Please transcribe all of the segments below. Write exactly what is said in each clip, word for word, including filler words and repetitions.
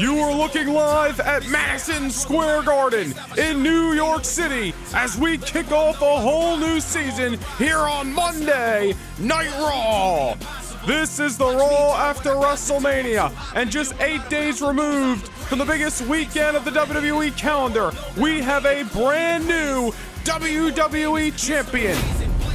You are looking live at Madison Square Garden in New York City as we kick off a whole new season here on Monday Night Raw. This is the Raw after WrestleMania, and just eight days removed from the biggest weekend of the W W E calendar, we have a brand new W W E Champion.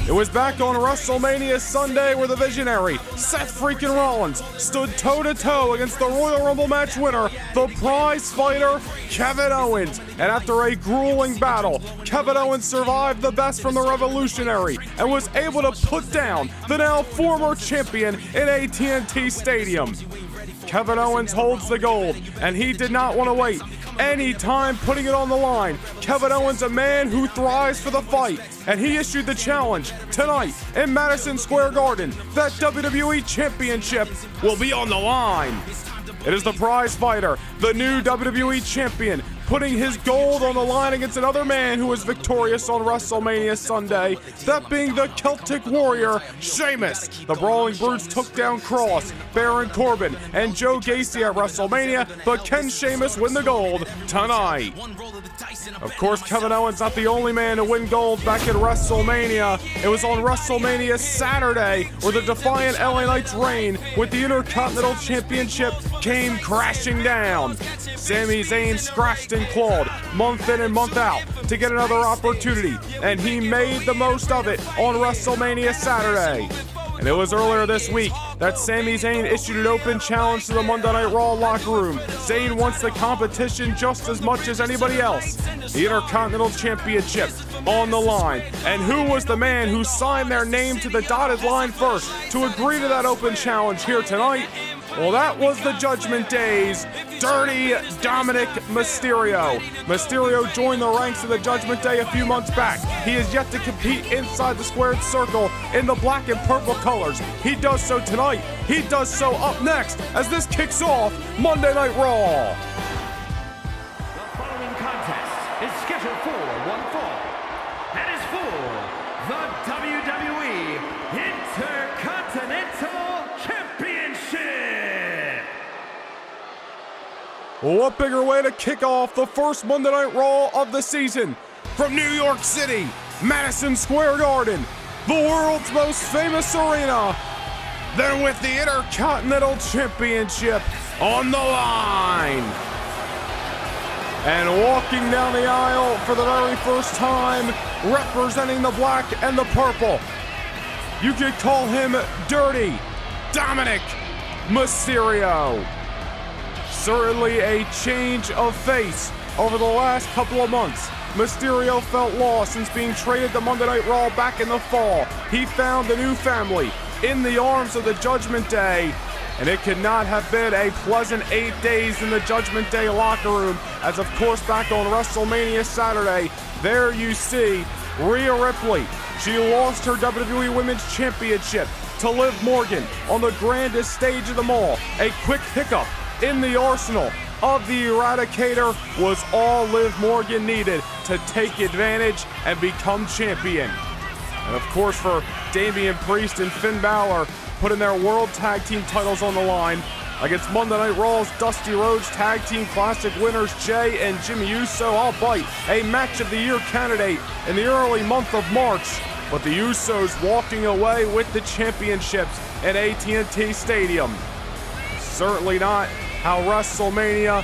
It was back on WrestleMania Sunday where the visionary, Seth Freakin' Rollins, stood toe-to-toe against the Royal Rumble match winner, the prize fighter, Kevin Owens. And after a grueling battle, Kevin Owens survived the best from the Revolutionary and was able to put down the now former champion in A T and T Stadium. Kevin Owens holds the gold, and he did not want to wait any time putting it on the line. Kevin Owens, a man who thrives for the fight, and he issued the challenge tonight in Madison Square Garden that W W E Championship will be on the line. It is the prize fighter, the new W W E Champion, putting his gold on the line against another man who was victorious on WrestleMania Sunday, that being the Celtic Warrior, Sheamus. The Brawling Brutes took down Kross, Baron Corbin, and Joe Gacy at WrestleMania, but can Sheamus win the gold tonight? Of course, Kevin Owens not the only man to win gold back at WrestleMania. It was on WrestleMania Saturday where the defiant L A Knight's reign with the Intercontinental Championship came crashing down. Sami Zayn scratched and clawed month in and month out to get another opportunity, and he made the most of it on WrestleMania Saturday. And it was earlier this week that Sami Zayn issued an open challenge to the Monday Night Raw locker room. Zayn wants the competition just as much as anybody else. The Intercontinental Championship on the line. And who was the man who signed their name to the dotted line first to agree to that open challenge here tonight? Well, that was the Judgment Day's dirty Dominik Mysterio. Mysterio joined the ranks of the Judgment Day a few months back. He is yet to compete inside the squared circle in the black and purple colors. He does so tonight. He does so up next as this kicks off Monday Night Raw. The following contest is scheduled for one fall. That is for the W W E Intercontinental Championship. What bigger way to kick off the first Monday Night Raw of the season? From New York City, Madison Square Garden, the world's most famous arena, then with the Intercontinental Championship on the line. And walking down the aisle for the very first time, representing the black and the purple, you could call him dirty Dominik Mysterio. Certainly a change of face over the last couple of months. Mysterio felt lost since being traded to Monday Night Raw back in the fall. He found a new family in the arms of the Judgment Day, and it could not have been a pleasant eight days in the Judgment Day locker room, as of course back on WrestleMania Saturday, there you see Rhea Ripley. She lost her W W E Women's Championship to Liv Morgan on the grandest stage of them all. A quick hiccup in the arsenal of the Eradicator was all Liv Morgan needed to take advantage and become champion. And of course, for Damian Priest and Finn Balor, putting their World Tag Team titles on the line against Monday Night Raw's Dusty Rhodes Tag Team Classic winners Jay and Jimmy Uso. I'll bite, a match of the year candidate in the early month of March, but the Usos walking away with the championships at A T and T Stadium. Certainly not how WrestleMania,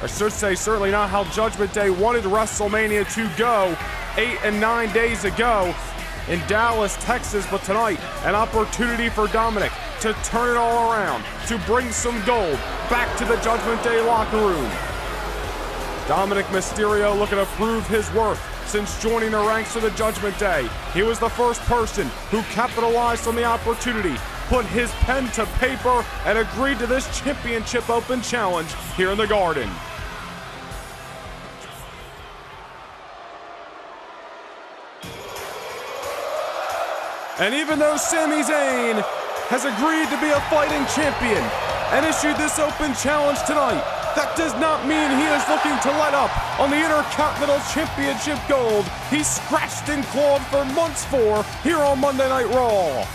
I should say certainly not how Judgment Day wanted WrestleMania to go eight and nine days ago in Dallas, Texas, but tonight an opportunity for Dominik to turn it all around, to bring some gold back to the Judgment Day locker room. Dominik Mysterio looking to prove his worth since joining the ranks of the Judgment Day. He was the first person who capitalized on the opportunity, put his pen to paper, and agreed to this championship open challenge here in the Garden. And even though Sami Zayn has agreed to be a fighting champion and issued this open challenge tonight, that does not mean he is looking to let up on the Intercontinental Championship gold he scratched and clawed for months for here on Monday Night Raw.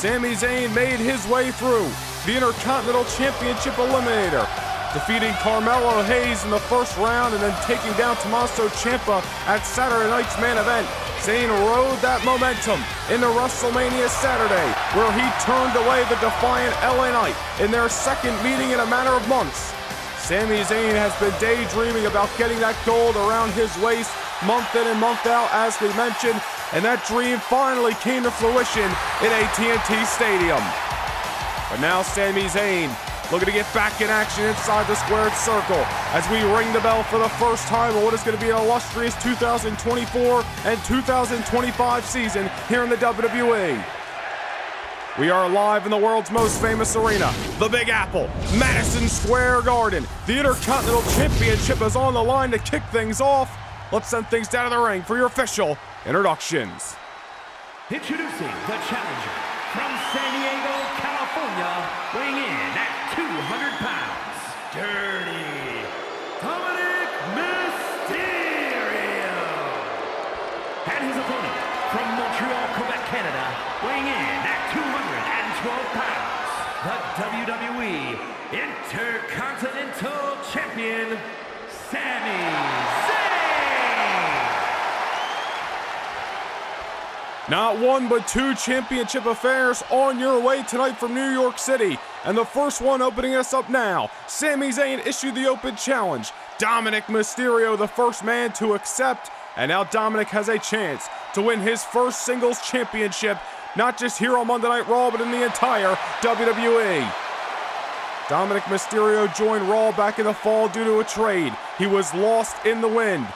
Sami Zayn made his way through the Intercontinental Championship Eliminator, defeating Carmelo Hayes in the first round and then taking down Tommaso Ciampa at Saturday night's main event. Zayn rode that momentum in the WrestleMania Saturday, where he turned away the defiant L A Knight in their second meeting in a matter of months. Sami Zayn has been daydreaming about getting that gold around his waist month in and month out, as we mentioned, and that dream finally came to fruition in A T and T Stadium. But now Sami Zayn looking to get back in action inside the squared circle as we ring the bell for the first time of what is going to be an illustrious two thousand twenty-four and two thousand twenty-five season here in the W W E. We are live in the world's most famous arena, the Big Apple, Madison Square Garden. The Intercontinental Championship is on the line to kick things off. Let's send things down to the ring for your official introductions. Introducing the challenger from San Diego, California, weighing in at two hundred pounds, Dirty Dominik Mysterio. And his opponent from Montreal, Quebec, Canada, weighing in at two hundred twelve pounds, the W W E Intercontinental Champion, Sami Zayn. Not one but two championship affairs on your way tonight from New York City. And the first one opening us up now, Sami Zayn issued the open challenge. Dominik Mysterio, the first man to accept. And now Dominik has a chance to win his first singles championship, not just here on Monday Night Raw, but in the entire W W E. Dominik Mysterio joined Raw back in the fall due to a trade. He was lost in the wind,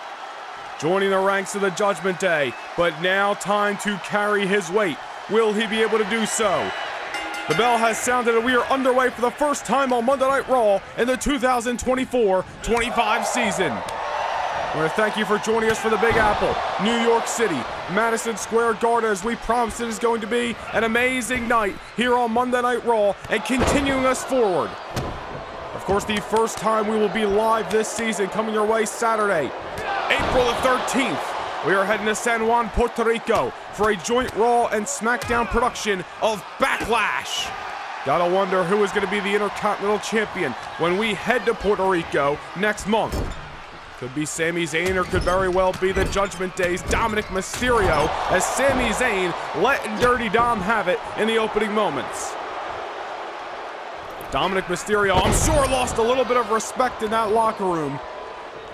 joining the ranks of the Judgment Day, but now time to carry his weight. Will he be able to do so? The bell has sounded and we are underway for the first time on Monday Night Raw in the two thousand twenty-four twenty-five season. I want to thank you for joining us for the Big Apple, New York City, Madison Square Garden, as we promised it is going to be an amazing night here on Monday Night Raw and continuing us forward. Of course, the first time we will be live this season, coming your way Saturday, April the thirteenth. We are heading to San Juan, Puerto Rico for a joint Raw and SmackDown production of Backlash. Gotta wonder who is going to be the Intercontinental Champion when we head to Puerto Rico next month. Could be Sami Zayn, or could very well be the Judgment Day's Dominik Mysterio, as Sami Zayn letting Dirty Dom have it in the opening moments. Dominik Mysterio, I'm sure, lost a little bit of respect in that locker room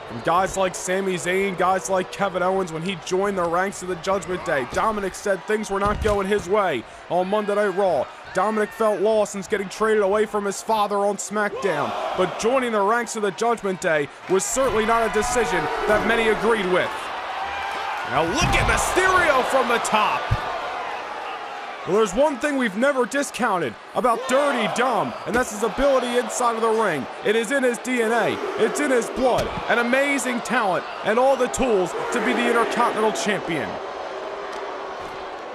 from guys like Sami Zayn, guys like Kevin Owens when he joined the ranks of the Judgment Day. Dominik said things were not going his way on Monday Night Raw. Dominik felt lost since getting traded away from his father on SmackDown, but joining the ranks of the Judgment Day was certainly not a decision that many agreed with. Now look at Mysterio from the top. Well, there's one thing we've never discounted about Dirty Dom, and that's his ability inside of the ring. It is in his D N A, it's in his blood, an amazing talent, and all the tools to be the Intercontinental Champion.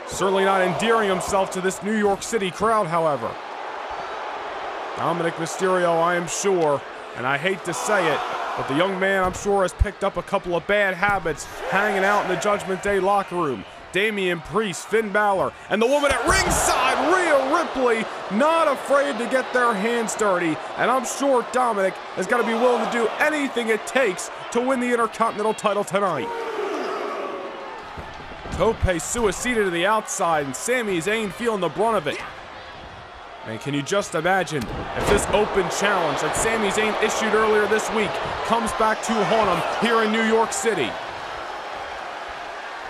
Certainly not endearing himself to this New York City crowd, however. Dominik Mysterio, I am sure, and I hate to say it, but the young man, I'm sure, has picked up a couple of bad habits hanging out in the Judgment Day locker room. Damian Priest, Finn Balor, and the woman at ringside, Rhea Ripley, not afraid to get their hands dirty, and I'm sure Dominik has got to be willing to do anything it takes to win the Intercontinental title tonight. Tope suicided to the outside, and Sami Zayn feeling the brunt of it. And can you just imagine if this open challenge that Sami Zayn issued earlier this week comes back to haunt him here in New York City?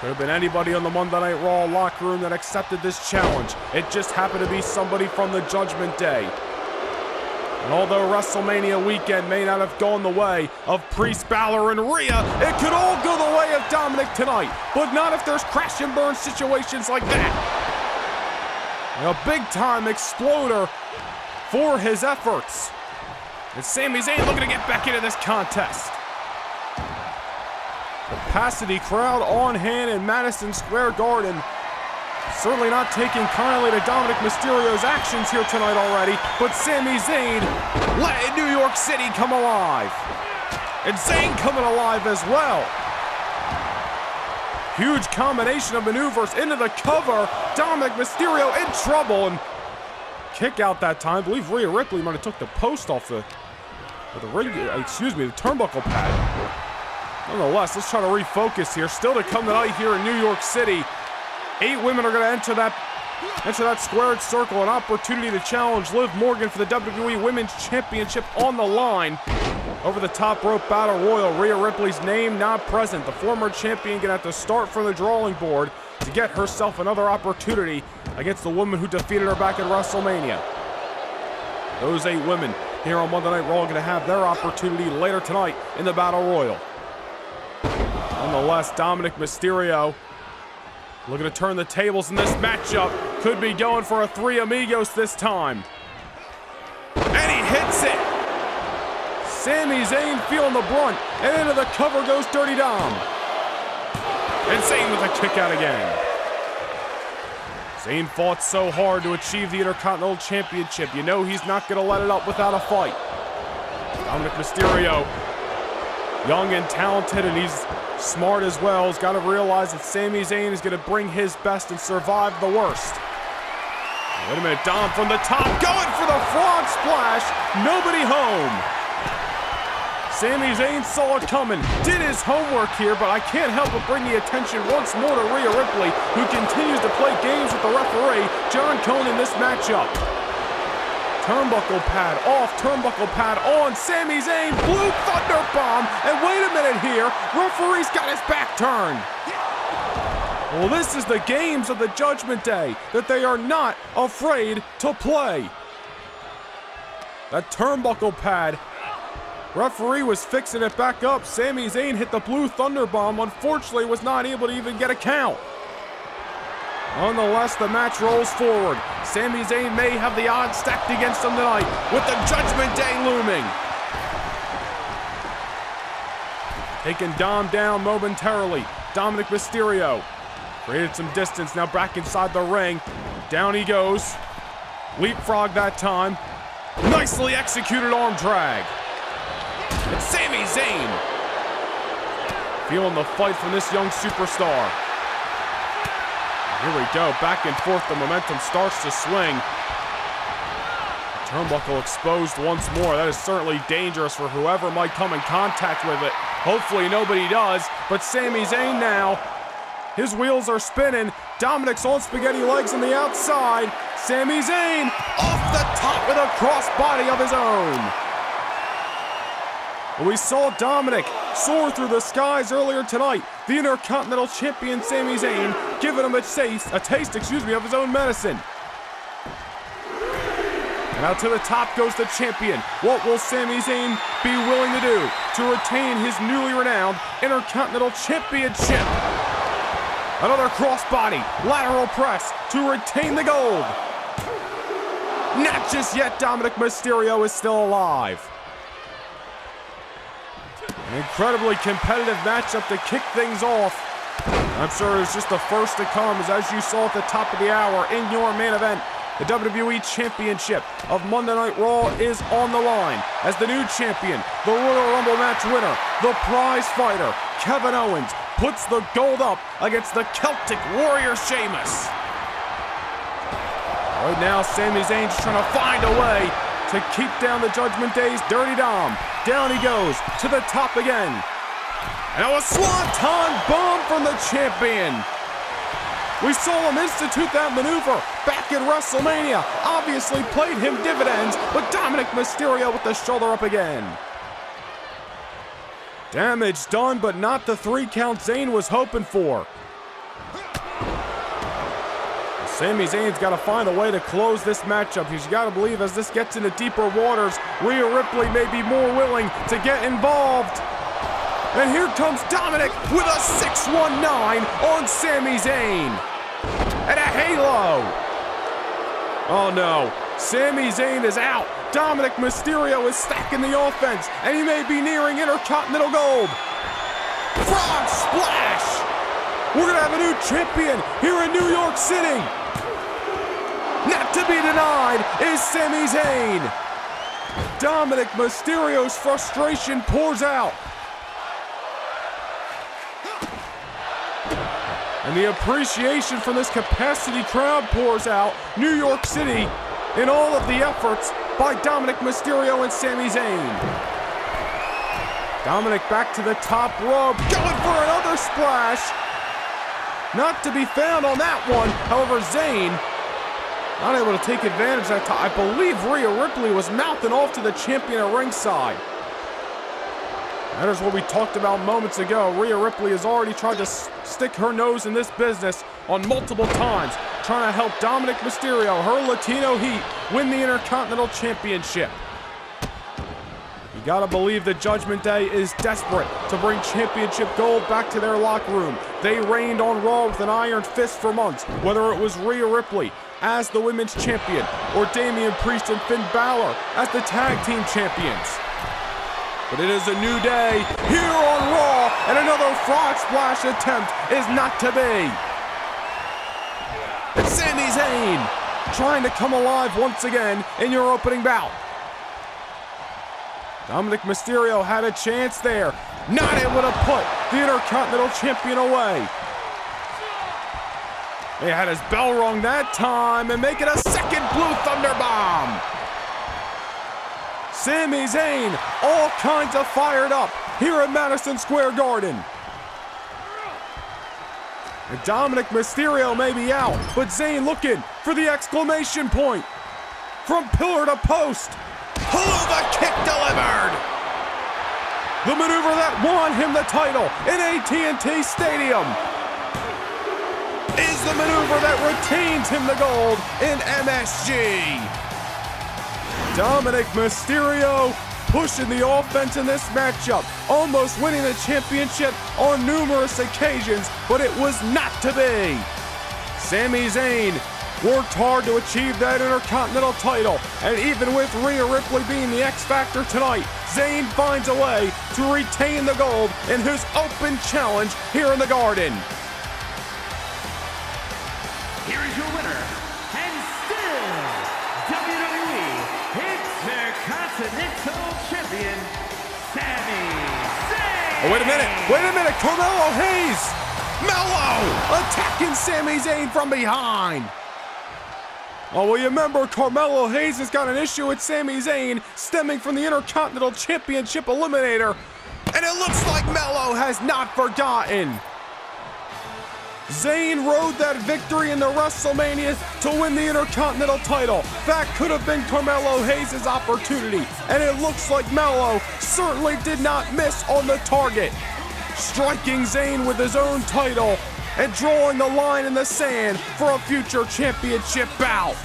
Could have been anybody on the Monday Night Raw locker room that accepted this challenge. It just happened to be somebody from the Judgment Day. And although WrestleMania weekend may not have gone the way of Priest, Balor, and Rhea, it could all go the way of Dominik tonight, but not if there's crash and burn situations like that. And a big-time exploder for his efforts. And Sami Zayn looking to get back into this contest. Capacity crowd on hand in Madison Square Garden. Certainly not taking kindly to Dominik Mysterio's actions here tonight already, but Sami Zayn letting New York City come alive. And Zayn coming alive as well. Huge combination of maneuvers into the cover. Dominik Mysterio in trouble, and kick out that time. I believe Rhea Ripley might have took the post off the With the ring, excuse me, the turnbuckle pad. Nonetheless, let's try to refocus here. Still to come tonight here in New York City. Eight women are going to enter that enter that squared circle. An opportunity to challenge Liv Morgan for the W W E Women's Championship on the line. Over the top rope battle royal, Rhea Ripley's name not present. The former champion gonna have to start from the drawing board to get herself another opportunity against the woman who defeated her back at WrestleMania. Those eight women here on Monday Night Raw gonna have their opportunity later tonight in the battle royal. Nonetheless, Dominik Mysterio looking to turn the tables in this matchup. Could be going for a three amigos this time. And he hits it! Sami Zayn feeling the brunt, and into the cover goes Dirty Dom. And Zayn with a kick out again. Zayn fought so hard to achieve the Intercontinental Championship. You know he's not gonna let it up without a fight. Dominik Mysterio, young and talented, and he's smart as well. He's gotta realize that Sami Zayn is gonna bring his best and survive the worst. Wait a minute, Dom from the top, going for the frog splash, nobody home. Sami Zayn saw it coming, did his homework here, but I can't help but bring the attention once more to Rhea Ripley, who continues to play games with the referee, John Cone, in this matchup. Turnbuckle pad off, turnbuckle pad on, Sami Zayn, blue thunder bomb, and wait a minute here, referee's got his back turned. Well, this is the games of the Judgment Day that they are not afraid to play. That turnbuckle pad. Referee was fixing it back up. Sami Zayn hit the blue thunder bomb. Unfortunately, was not able to even get a count. Nonetheless, the match rolls forward. Sami Zayn may have the odds stacked against him tonight with the Judgment Day looming. Taking Dom down momentarily. Dominik Mysterio created some distance. Now back inside the ring. Down he goes. Leapfrog that time. Nicely executed arm drag. And Sami Zayn feeling the fight from this young superstar. Here we go, back and forth, the momentum starts to swing. The turnbuckle exposed once more. That is certainly dangerous for whoever might come in contact with it. Hopefully nobody does, but Sami Zayn now, his wheels are spinning. Dominik's on spaghetti legs on the outside. Sami Zayn off the top with a crossbody of his own. We saw Dominik soar through the skies earlier tonight. The Intercontinental Champion Sami Zayn giving him a taste, a taste, excuse me, of his own medicine. And out to the top goes the champion. What will Sami Zayn be willing to do to retain his newly renowned Intercontinental Championship? Another crossbody, lateral press to retain the gold. Not just yet, Dominik Mysterio is still alive. An incredibly competitive matchup to kick things off. I'm sure it's just the first to come, as you saw at the top of the hour in your main event. The W W E Championship of Monday Night Raw is on the line as the new champion, the Royal Rumble match winner, the prize fighter, Kevin Owens, puts the gold up against the Celtic Warrior Sheamus. Right now, Sami Zayn just trying to find a way to keep down the Judgment Day's Dirty Dom. Down he goes, to the top again. And a swanton bomb from the champion. We saw him institute that maneuver back in WrestleMania. Obviously played him dividends, but Dominik Mysterio with the shoulder up again. Damage done, but not the three count Zayn was hoping for. Sami Zayn's got to find a way to close this matchup. He's got to believe as this gets into deeper waters, Rhea Ripley may be more willing to get involved. And here comes Dominik with a six one nine on Sami Zayn. And a halo. Oh no, Sami Zayn is out. Dominik Mysterio is stacking the offense, and he may be nearing Intercontinental gold. Frog splash. We're going to have a new champion here in New York City. Not to be denied is Sami Zayn. Dominik Mysterio's frustration pours out. And the appreciation from this capacity crowd pours out. New York City in all of the efforts by Dominik Mysterio and Sami Zayn. Dominik back to the top rope, going for another splash. Not to be found on that one. However, Zayn not able to take advantage of that. I believe Rhea Ripley was mouthing off to the champion at ringside. That is what we talked about moments ago. Rhea Ripley has already tried to stick her nose in this business on multiple times, trying to help Dominik Mysterio, her Latino heat, win the Intercontinental Championship. Gotta believe the Judgment Day is desperate to bring championship gold back to their locker room. They reigned on Raw with an iron fist for months, whether it was Rhea Ripley as the women's champion or Damian Priest and Finn Balor as the tag team champions. But it is a new day here on Raw, and another frog splash attempt is not to be. Sami Zayn trying to come alive once again in your opening bout. Dominik Mysterio had a chance there, not able to put the Intercontinental Champion away. He had his bell rung that time, and make it a second Blue Thunder Bomb. Sami Zayn, all kinds of fired up here at Madison Square Garden. And Dominik Mysterio may be out, but Zayn looking for the exclamation point. From pillar to post. Helluva kick delivered! The maneuver that won him the title in A T and T Stadium is the maneuver that retains him the gold in M S G. Dominik Mysterio pushing the offense in this matchup, almost winning the championship on numerous occasions, but it was not to be. Sami Zayn worked hard to achieve that Intercontinental title, and even with Rhea Ripley being the X Factor tonight, Zayn finds a way to retain the gold in his open challenge here in the Garden. Here is your winner, and still W W E Intercontinental Champion, Sami Zayn! Oh, wait a minute, wait a minute, Carmelo Hayes! Mello attacking Sami Zayn from behind! Oh, well, you remember Carmelo Hayes has got an issue with Sami Zayn stemming from the Intercontinental Championship Eliminator, and it looks like Melo has not forgotten. Zayn rode that victory in the WrestleMania to win the Intercontinental title. That could have been Carmelo Hayes' opportunity, and it looks like Melo certainly did not miss on the target, striking Zayn with his own title and drawing the line in the sand for a future championship bout.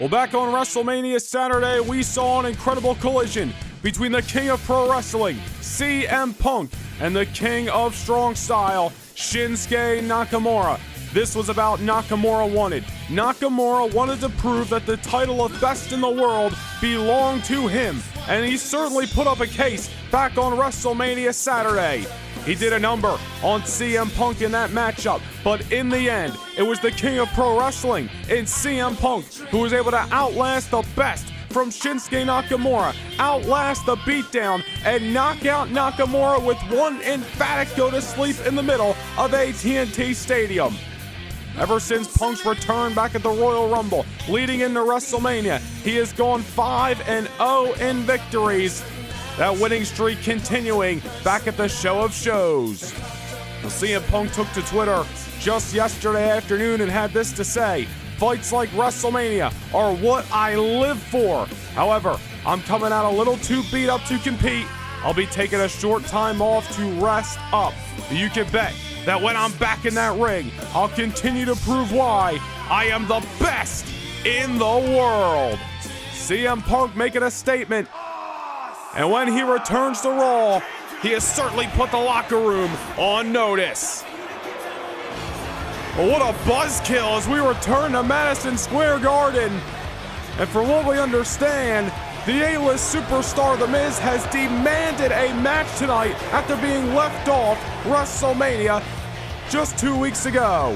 Well, back on WrestleMania Saturday, we saw an incredible collision between the King of Pro Wrestling, C M Punk, and the King of Strong Style, Shinsuke Nakamura. This was about Nakamura wanted. Nakamura wanted to prove that the title of best in the world belonged to him, and he certainly put up a case back on WrestleMania Saturday. He did a number on C M Punk in that matchup, but in the end, it was the King of Pro Wrestling in C M Punk who was able to outlast the best from Shinsuke Nakamura, outlast the beatdown, and knock out Nakamura with one emphatic go to sleep in the middle of A T and T Stadium. Ever since Punk's return back at the Royal Rumble, leading into WrestleMania, he has gone five and oh in victories. That winning streak continuing back at the show of shows. Well, C M Punk took to Twitter just yesterday afternoon and had this to say: "Fights like WrestleMania are what I live for. However, I'm coming out a little too beat up to compete. I'll be taking a short time off to rest up. You can bet that when I'm back in that ring, I'll continue to prove why I am the best in the world." C M Punk making a statement, and when he returns to Raw, he has certainly put the locker room on notice. Well, what a buzzkill as we return to Madison Square Garden. And from what we understand, the A-list superstar The Miz has demanded a match tonight after being left off WrestleMania just two weeks ago.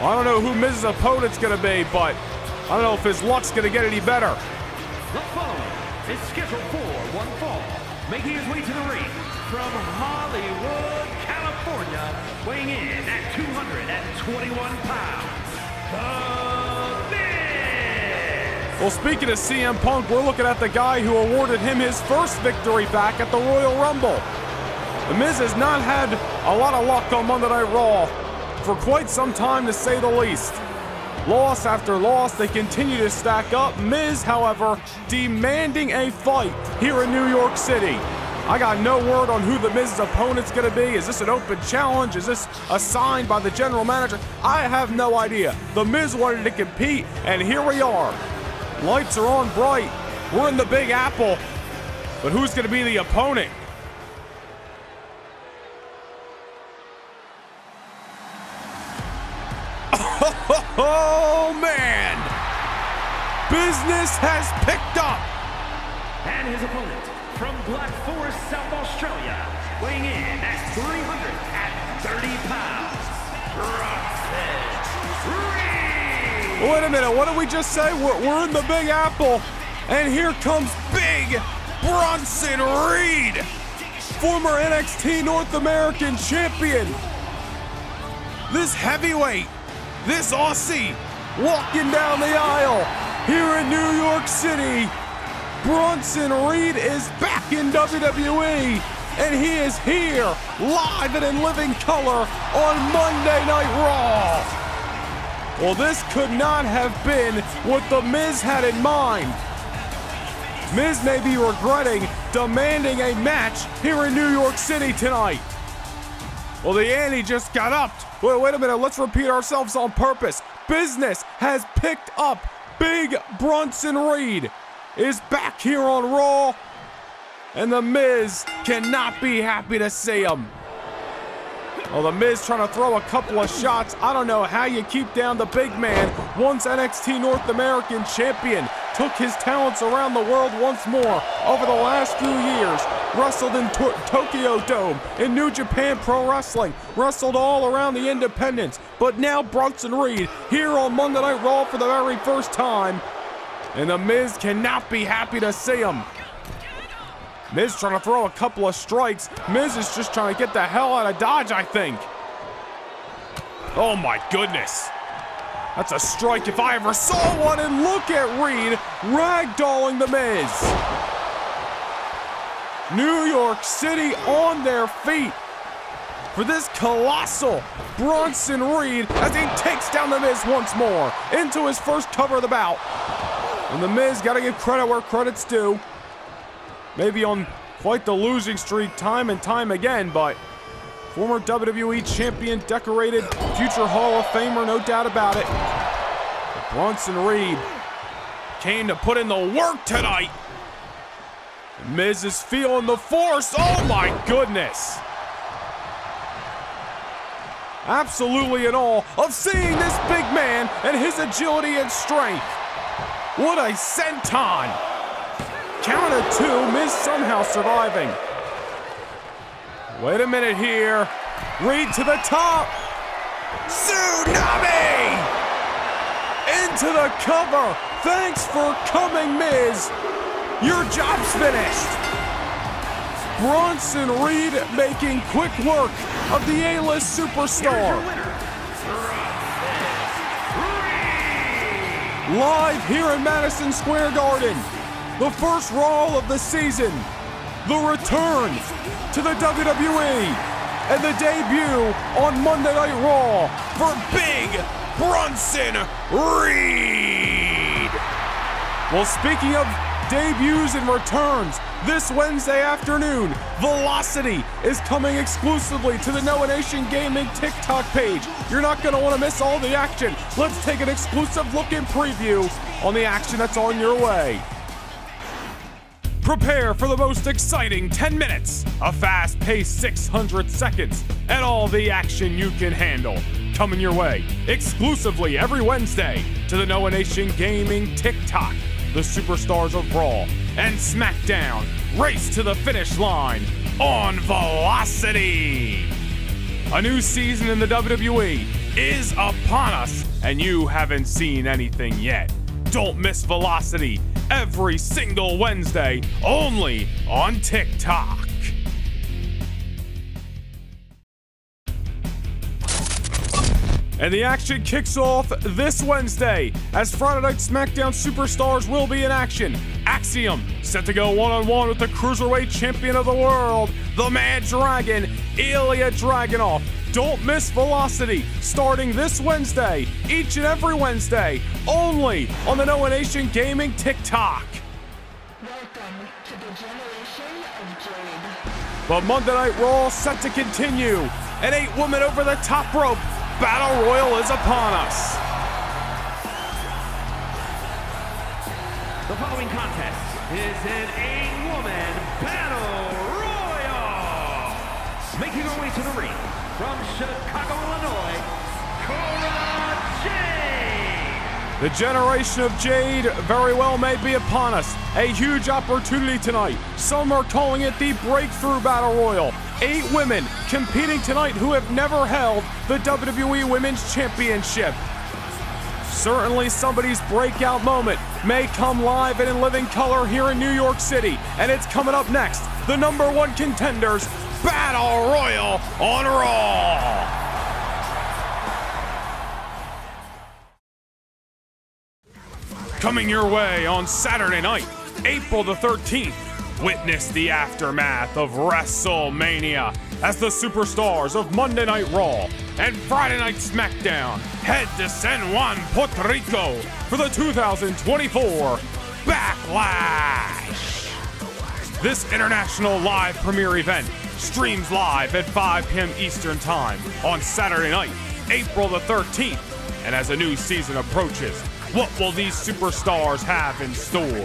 Well, I don't know who Miz's opponent's going to be, but I don't know if his luck's going to get any better. The following is scheduled for one fall, making his way to the ring from Hollywood, California, weighing in at two hundred twenty-one pounds. Well, speaking of C M Punk, we're looking at the guy who awarded him his first victory back at the Royal Rumble. The Miz has not had a lot of luck on Monday Night Raw for quite some time, to say the least. Loss after loss, they continue to stack up. Miz, however, demanding a fight here in New York City. I got no word on who the Miz's opponent's gonna be. Is this an open challenge? Is this a sign by the general manager? I have no idea. The Miz wanted to compete, and here we are. Lights are on bright. We're in the Big Apple. But who's gonna be the opponent? Oh, man! Business has picked up! And his opponent, from Black Forest, South Australia, weighing in at three hundred thirty pounds, Roxanne Perez. Wait a minute, what did we just say? We're, we're in the Big Apple, and here comes big Bronson Reed, former N X T North American champion. This heavyweight, this Aussie, walking down the aisle here in New York City. Bronson Reed is back in W W E, and he is here, live and in living color on Monday Night Raw. Well, this could not have been what The Miz had in mind. Miz may be regretting demanding a match here in New York City tonight. Well, the ante just got upped. Wait, wait a minute, let's repeat ourselves on purpose. Business has picked up. Big Bronson Reed is back here on Raw, and The Miz cannot be happy to see him. Well, The Miz trying to throw a couple of shots. I don't know how you keep down the big man, once N X T North American champion, took his talents around the world once more over the last few years, wrestled in to Tokyo Dome, in New Japan Pro Wrestling, wrestled all around the independents, but now Bronson Reed here on Monday Night Raw for the very first time. And The Miz cannot be happy to see him. Miz trying to throw a couple of strikes. Miz is just trying to get the hell out of Dodge, I think. Oh my goodness. That's a strike if I ever saw one, and look at Reed ragdolling The Miz. New York City on their feet for this colossal Bronson Reed as he takes down The Miz once more into his first cover of the bout. And The Miz, got to give credit where credit's due. Maybe on quite the losing streak time and time again, but former W W E champion, decorated future Hall of Famer, no doubt about it. But Bronson Reed came to put in the work tonight. The Miz is feeling the force. Oh, my goodness. Absolutely in awe of seeing this big man and his agility and strength. What a senton! Count of two, Miz somehow surviving. Wait a minute here. Reed to the top. Tsunami! Into the cover. Thanks for coming, Miz. Your job's finished. Bronson Reed making quick work of the A-list superstar. Live here in Madison Square Garden, the first Raw of the season, the return to the W W E, and the debut on Monday Night Raw for Big Bronson Reed. Well, speaking of debuts and returns, this Wednesday afternoon, Velocity is coming exclusively to the Noah Nation Gaming TikTok page. You're not going to want to miss all the action. Let's take an exclusive look and preview on the action that's on your way. Prepare for the most exciting ten minutes, a fast-paced six hundred seconds, and all the action you can handle. Coming your way exclusively every Wednesday to the Noah Nation Gaming TikTok. The superstars of Raw and SmackDown race to the finish line on Velocity. A new season in the W W E is upon us, and you haven't seen anything yet. Don't miss Velocity every single Wednesday, only on TikTok. And the action kicks off this Wednesday as Friday Night SmackDown superstars will be in action. Axiom set to go one-on-one with the Cruiserweight Champion of the World, the Mad Dragon, Ilya Dragunov. Don't miss Velocity starting this Wednesday, each and every Wednesday, only on the Noah Nation Gaming TikTok. Welcome to the Generation of Jade. But Monday Night Raw set to continue. An eight woman over the top rope battle royal is upon us. The following contest is an eight-woman battle royal. Making her way to the ring from Chicago, Illinois, Cora Jade. The Generation of Jade very well may be upon us. A huge opportunity tonight. Some are calling it the breakthrough battle royal. Eight women competing tonight who have never held the W W E Women's Championship. Certainly somebody's breakout moment may come live and in living color here in New York City. And it's coming up next, the number one contenders, Battle Royal on Raw. Coming your way on Saturday night, April the thirteenth. Witness the aftermath of WrestleMania as the superstars of Monday Night Raw and Friday Night SmackDown head to San Juan, Puerto Rico for the two thousand twenty-four Backlash. This international live premiere event streams live at five p m Eastern Time on Saturday night, April the thirteenth. And as a new season approaches, what will these superstars have in store?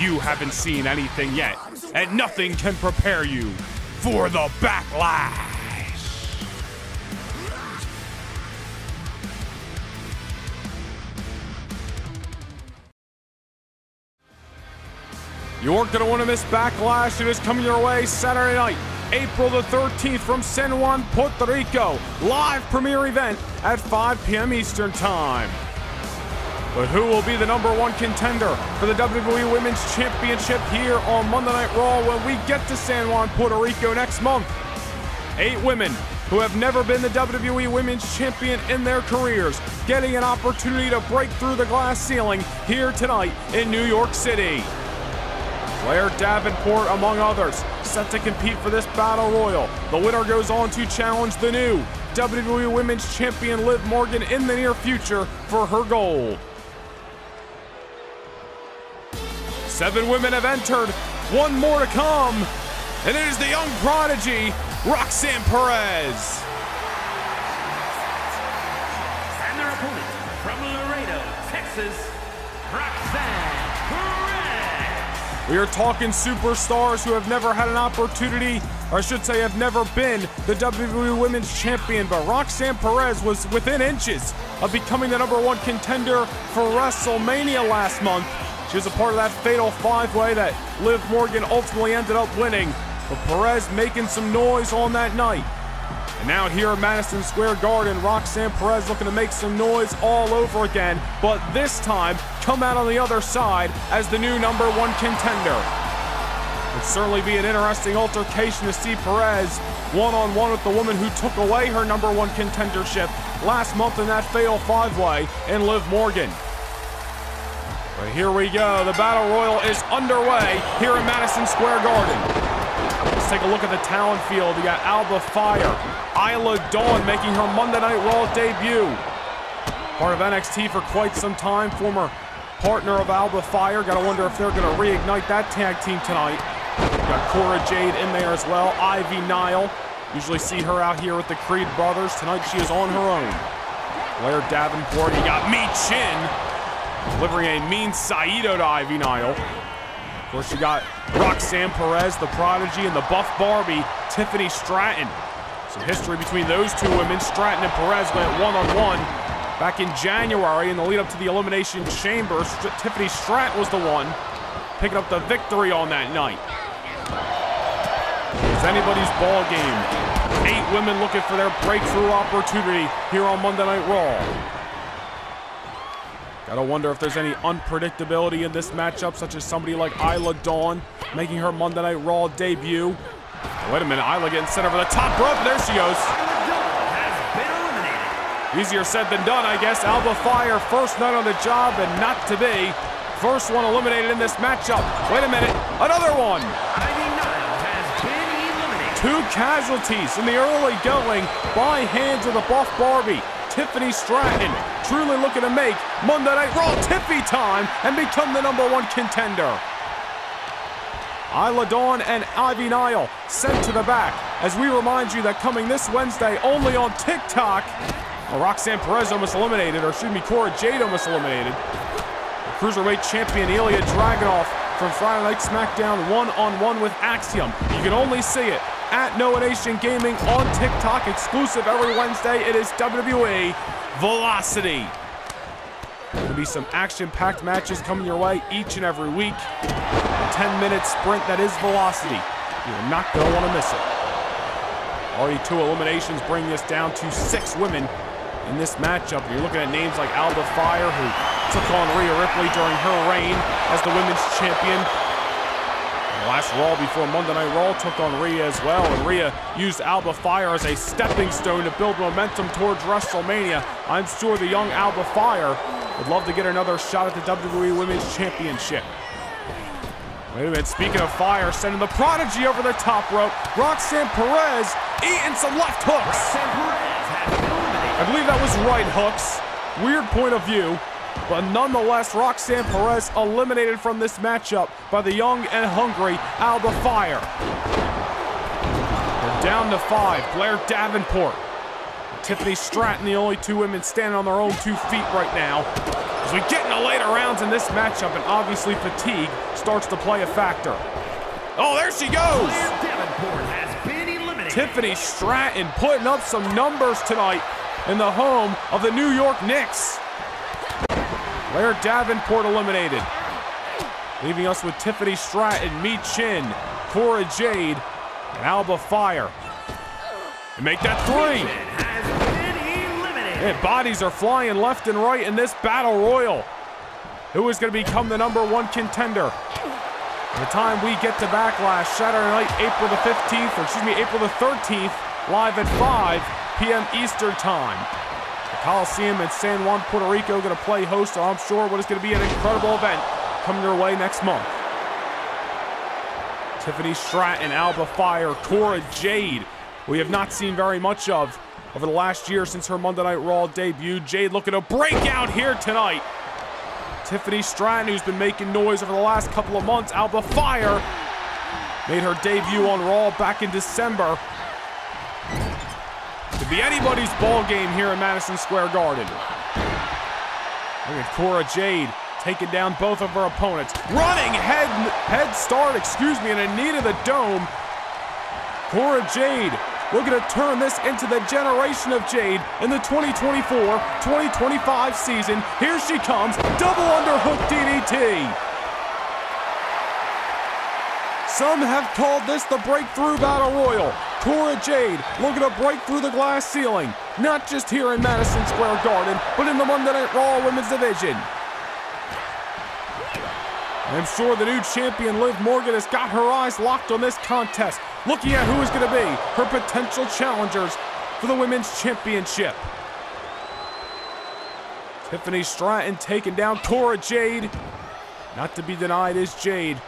You haven't seen anything yet, and nothing can prepare you for the Backlash. You aren't going to want to miss Backlash. It is coming your way Saturday night, April the thirteenth from San Juan, Puerto Rico. Live premiere event at five p m Eastern Time. But who will be the number one contender for the W W E Women's Championship here on Monday Night Raw when we get to San Juan, Puerto Rico next month? Eight women who have never been the W W E Women's Champion in their careers, getting an opportunity to break through the glass ceiling here tonight in New York City. Blair Davenport, among others, set to compete for this battle royal. The winner goes on to challenge the new W W E Women's Champion Liv Morgan in the near future for her gold. Seven women have entered, one more to come, and it is the young prodigy, Roxanne Perez. And their opponent from Laredo, Texas, Roxanne Perez. We are talking superstars who have never had an opportunity, or I should say have never been the W W E Women's Champion, but Roxanne Perez was within inches of becoming the number one contender for WrestleMania last month. She was a part of that fatal five-way that Liv Morgan ultimately ended up winning, but Perez making some noise on that night. And now here at Madison Square Garden, Roxanne Perez looking to make some noise all over again, but this time come out on the other side as the new number one contender. It'd certainly be an interesting altercation to see Perez one-on-one with the woman who took away her number one contendership last month in that fatal five-way in Liv Morgan. Here we go. The battle royal is underway here in Madison Square Garden. Let's take a look at the talent field. You got Alba Fyre, Isla Dawn making her Monday Night Raw debut. Part of N X T for quite some time. Former partner of Alba Fyre. Gotta wonder if they're gonna reignite that tag team tonight. You got Cora Jade in there as well. Ivy Nile. Usually see her out here with the Creed brothers. Tonight she is on her own. Blair Davenport. You got Mi Chin delivering a mean Saito to Ivy Nile. Of course, you got Roxanne Perez, the prodigy, and the buff Barbie, Tiffany Stratton. Some history between those two women. Stratton and Perez went one-on-one back in January in the lead-up to the Elimination Chamber. St- Tiffany Stratton was the one picking up the victory on that night. It's anybody's ball game. Eight women looking for their breakthrough opportunity here on Monday Night Raw. I don't wonder if there's any unpredictability in this matchup, such as somebody like Isla Dawn making her Monday Night Raw debut. Oh, wait a minute, Isla getting sent over the top rope. There she goes. Isla Dawn has been eliminated. Easier said than done, I guess. Alba Fyre, first night on the job, and not to be. First one eliminated in this matchup. Wait a minute, another one. Ivy Nile has been eliminated. Two casualties in the early going by hands of the Buff Barbie. Tiffany Stratton truly looking to make Monday Night Raw Tiffy time and become the number one contender. Isla Dawn and Ivy Nile sent to the back. As we remind you that coming this Wednesday only on TikTok, Roxanne Perez almost eliminated, or excuse me, Cora Jade almost eliminated. Cruiserweight champion Ilya Dragunov from Friday Night SmackDown one-on-one with Axiom. You can only see it at Noah Nation Gaming on TikTok, exclusive every Wednesday. It is W W E Velocity. There'll be some action-packed matches coming your way each and every week. A ten-minute sprint that is Velocity. You are not going to want to miss it. Already two eliminations bring this down to six women in this matchup. You're looking at names like Alba Fyre, who took on Rhea Ripley during her reign as the women's champion. The last Raw before Monday Night Raw took on Rhea as well, and Rhea used Alba Fyre as a stepping stone to build momentum towards WrestleMania. I'm sure the young Alba Fyre would love to get another shot at the W W E Women's Championship. Wait a minute, speaking of Fyre, sending the Prodigy over the top rope. Roxanne Perez eating some left hooks. Roxanne Perez has been eliminated. I believe that was right hooks. Weird point of view, but nonetheless, Roxanne Perez eliminated from this matchup by the young and hungry Alba Fyre. We're down to five. Blair Davenport, Tiffany Stratton, the only two women standing on their own two feet right now. As we get into later rounds in this matchup, and obviously fatigue starts to play a factor. Oh, there she goes! Blair Davenport has been eliminated. Tiffany Stratton putting up some numbers tonight in the home of the New York Knicks. Blair Davenport eliminated, leaving us with Tiffany Stratton, Mi Chin, Cora Jade, and Alba Fyre. And make that three. And bodies are flying left and right in this battle royal. Who is going to become the number one contender? By the time we get to Backlash, Saturday night, April the fifteenth, or excuse me, April the thirteenth, live at five p m Eastern time. The Coliseum in San Juan, Puerto Rico, going to play host to, I'm sure, what is going to be an incredible event coming your way next month. Tiffany Stratton, Alba Fyre, Cora Jade, we have not seen very much of over the last year since her Monday Night Raw debut. Jade looking to break out here tonight. Tiffany Stratton, who's been making noise over the last couple of months. Alba Fyre made her debut on Raw back in December. Could be anybody's ball game here in Madison Square Garden. Look at Cora Jade taking down both of her opponents. Running head, head start, excuse me, and a knee to the dome. Cora Jade looking to turn this into the generation of Jade in the twenty twenty-four twenty twenty-five season. Here she comes, double underhook D D T. Some have called this the breakthrough battle royal. Cora Jade looking to break through the glass ceiling, not just here in Madison Square Garden, but in the Monday Night Raw Women's Division. I'm sure the new champion, Liv Morgan, has got her eyes locked on this contest, looking at who is going to be her potential challengers for the Women's Championship. Tiffany Stratton taking down Cora Jade. Not to be denied is Jade.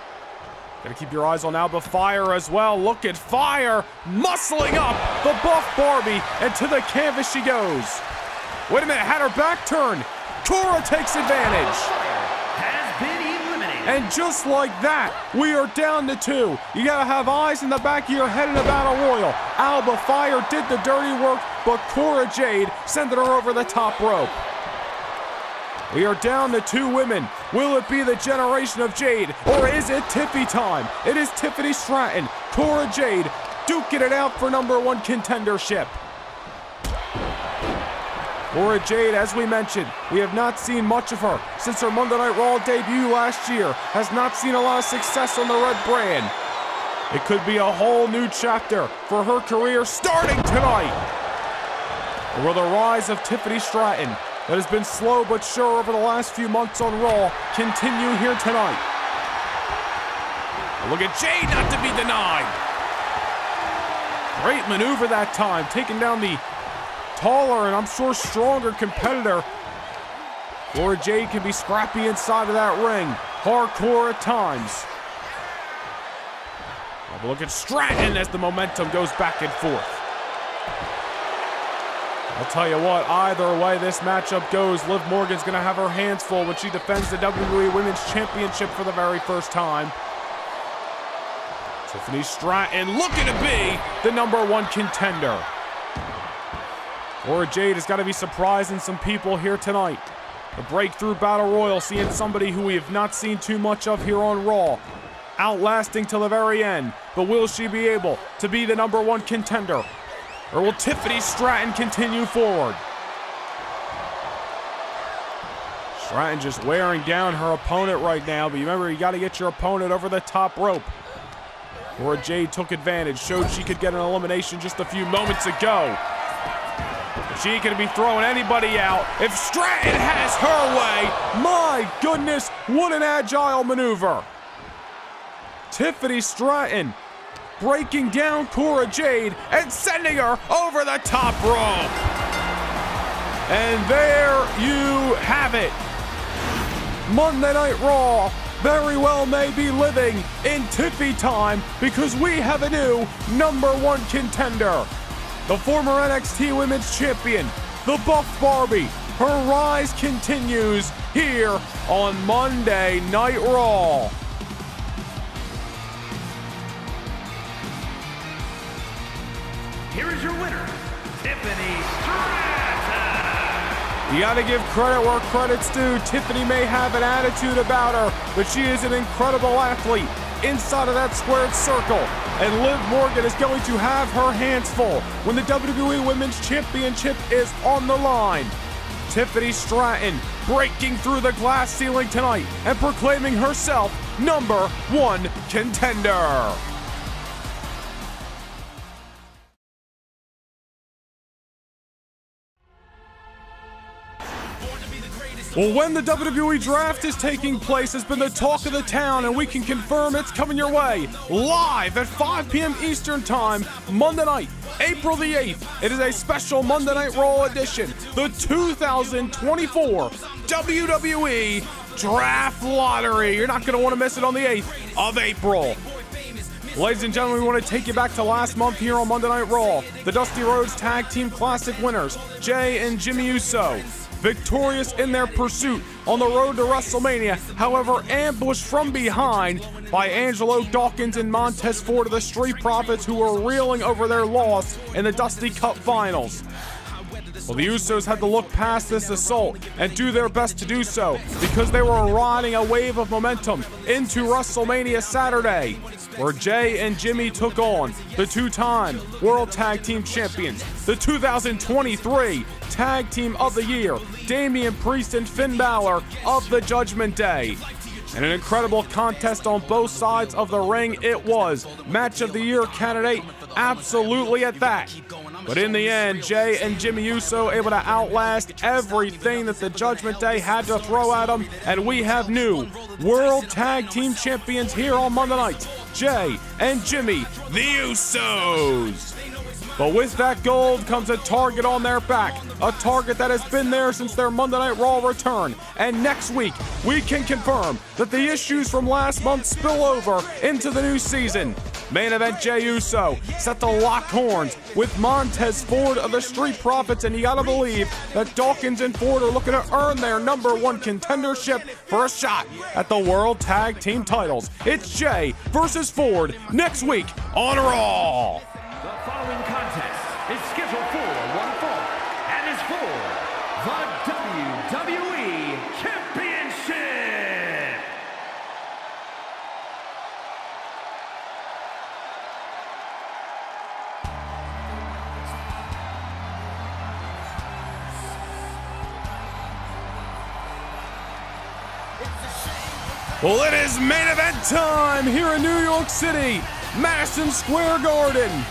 Gotta keep your eyes on Alba Fyre as well. Look at Fyre muscling up the Buff Barbie, and to the canvas she goes. Wait a minute, had her back turned. Cora takes advantage. And just like that, we are down to two. You gotta have eyes in the back of your head in a battle royal. Alba Fyre did the dirty work, but Cora Jade sending her over the top rope. We are down to two women. Will it be the generation of Jade, or is it Tiffy time? It is Tiffany Stratton, Cora Jade, duking it out for number one contendership. Cora Jade, as we mentioned, we have not seen much of her since her Monday Night Raw debut last year. Has not seen a lot of success on the red brand. It could be a whole new chapter for her career starting tonight. Or will the rise of Tiffany Stratton, that has been slow but sure over the last few months on Raw, continue here tonight? Look at Jade, not to be denied. Great maneuver that time, taking down the taller and I'm sure stronger competitor. Cora Jade can be scrappy inside of that ring. Hardcore at times. Have a look at Stratton as the momentum goes back and forth. I'll tell you what, either way this matchup goes, Liv Morgan's gonna have her hands full when she defends the W W E Women's Championship for the very first time. Tiffany Stratton looking to be the number one contender. Cora Jade has got to be surprising some people here tonight. The breakthrough battle royal, seeing somebody who we have not seen too much of here on Raw. Outlasting till the very end, but will she be able to be the number one contender? Or will Tiffany Stratton continue forward? Stratton just wearing down her opponent right now, but remember, you got to get your opponent over the top rope. Cora Jade took advantage, showed she could get an elimination just a few moments ago. But she could be throwing anybody out if Stratton has her way. My goodness, what an agile maneuver. Tiffany Stratton breaking down Cora Jade and sending her over the top rope. And there you have it. Monday Night Raw very well may be living in Tiffy time, because we have a new number one contender. The former N X T Women's Champion, the Buff Barbie. Her rise continues here on Monday Night Raw. Here is your winner, Tiffany Stratton. You gotta give credit where credit's due. Tiffany may have an attitude about her, but she is an incredible athlete inside of that squared circle. And Liv Morgan is going to have her hands full when the W W E Women's Championship is on the line. Tiffany Stratton breaking through the glass ceiling tonight and proclaiming herself number one contender. Well, when the W W E Draft is taking place has been the talk of the town, and we can confirm it's coming your way live at five p m Eastern Time, Monday night, April the eighth. It is a special Monday Night Raw edition, the two thousand twenty-four W W E Draft Lottery. You're not going to want to miss it on the eighth of April. Ladies and gentlemen, we want to take you back to last month here on Monday Night Raw. The Dusty Rhodes Tag Team Classic winners, Jay and Jimmy Uso, victorious in their pursuit on the road to WrestleMania, however ambushed from behind by Angelo Dawkins and Montez Ford of the Street Profits, who were reeling over their loss in the Dusty Cup Finals. Well, the Usos had to look past this assault and do their best to do so, because they were riding a wave of momentum into WrestleMania Saturday, where Jay and Jimmy took on the two-time World Tag Team Champions, the two thousand twenty-three Tag Team of the Year, Damian Priest and Finn Balor of the Judgment Day. And an incredible contest on both sides of the ring it was. Match of the Year candidate, absolutely at that. But in the end, Jay and Jimmy Uso able to outlast everything that the Judgment Day had to throw at them, and we have new World Tag Team Champions here on Monday night, Jay and Jimmy, the Usos. But with that gold comes a target on their back, a target that has been there since their Monday Night Raw return. And next week, we can confirm that the issues from last month spill over into the new season. Main event, Jey Uso set to lock horns with Montez Ford of the Street Profits, and you gotta believe that Dawkins and Ford are looking to earn their number one contendership for a shot at the World Tag Team titles. It's Jey versus Ford next week on Raw. The following contest is scheduled for one fall and is for the W W E Championship. Well, it is main event time here in New York City, Madison Square Garden.